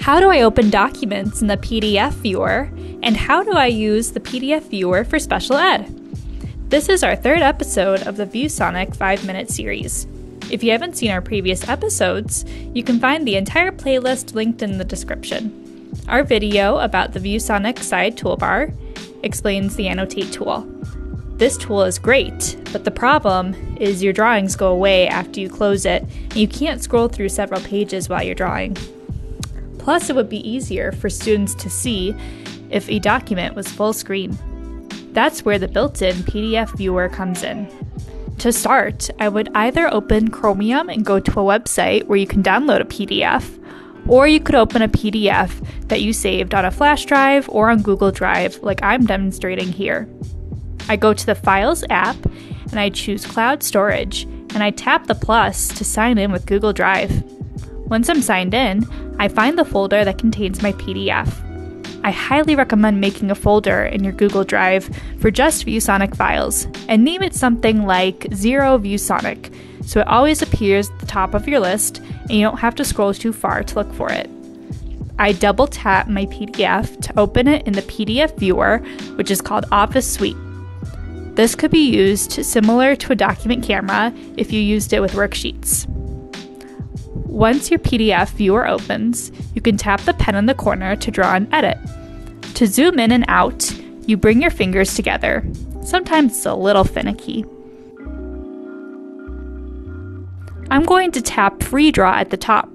How do I open documents in the PDF viewer? And how do I use the PDF viewer for special ed? This is our third episode of the ViewSonic 5-minute series. If you haven't seen our previous episodes, you can find the entire playlist linked in the description. Our video about the ViewSonic side toolbar explains the annotate tool. This tool is great, but the problem is your drawings go away after you close it, and you can't scroll through several pages while you're drawing. Plus, it would be easier for students to see if a document was full screen. That's where the built-in PDF viewer comes in. To start, I would either open Chromium and go to a website where you can download a PDF, or you could open a PDF that you saved on a flash drive or on Google Drive, like I'm demonstrating here. I go to the Files app and I choose Cloud Storage, and I tap the plus to sign in with Google Drive. Once I'm signed in, I find the folder that contains my PDF. I highly recommend making a folder in your Google Drive for just ViewSonic files, and name it something like 0 ViewSonic, so it always appears at the top of your list and you don't have to scroll too far to look for it. I double tap my PDF to open it in the PDF viewer, which is called Office Suite. This could be used similar to a document camera if you used it with worksheets. Once your PDF viewer opens, you can tap the pen in the corner to draw and edit. To zoom in and out, you bring your fingers together. Sometimes it's a little finicky. I'm going to tap Free Draw at the top.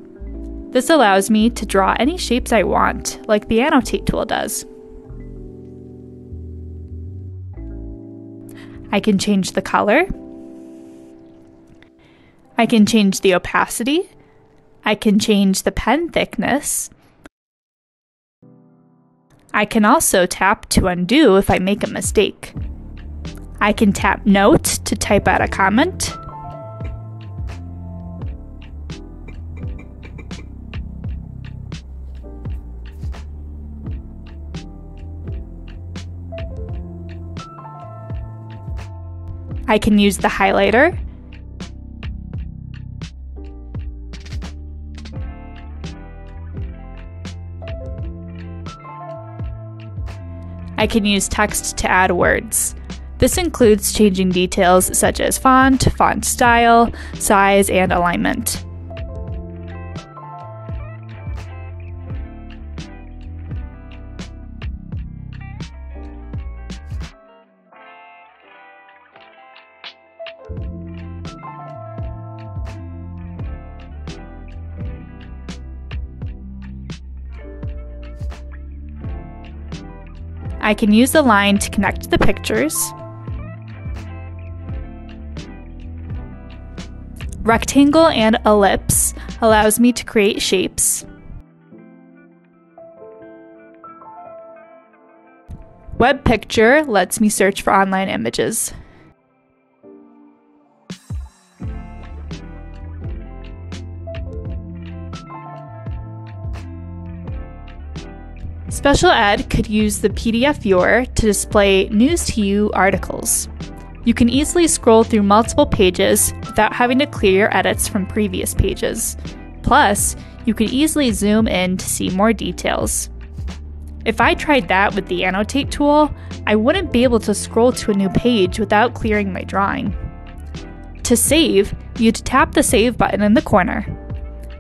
This allows me to draw any shapes I want, like the annotate tool does. I can change the color. I can change the opacity. I can change the pen thickness. I can also tap to undo if I make a mistake. I can tap Note to type out a comment. I can use the highlighter. I can use text to add words. This includes changing details such as font, font style, size, and alignment. I can use the line to connect the pictures. Rectangle and ellipse allows me to create shapes. Web picture lets me search for online images. Special Ed could use the PDF viewer to display News2You articles. You can easily scroll through multiple pages without having to clear your edits from previous pages. Plus, you could easily zoom in to see more details. If I tried that with the annotate tool, I wouldn't be able to scroll to a new page without clearing my drawing. To save, you'd tap the Save button in the corner.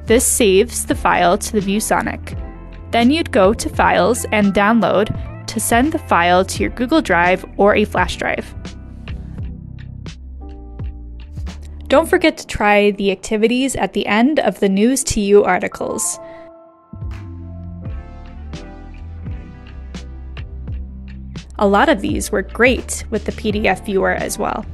This saves the file to the ViewSonic. Then you'd go to Files and Download to send the file to your Google Drive or a flash drive. Don't forget to try the activities at the end of the News2You articles. A lot of these work great with the PDF viewer as well.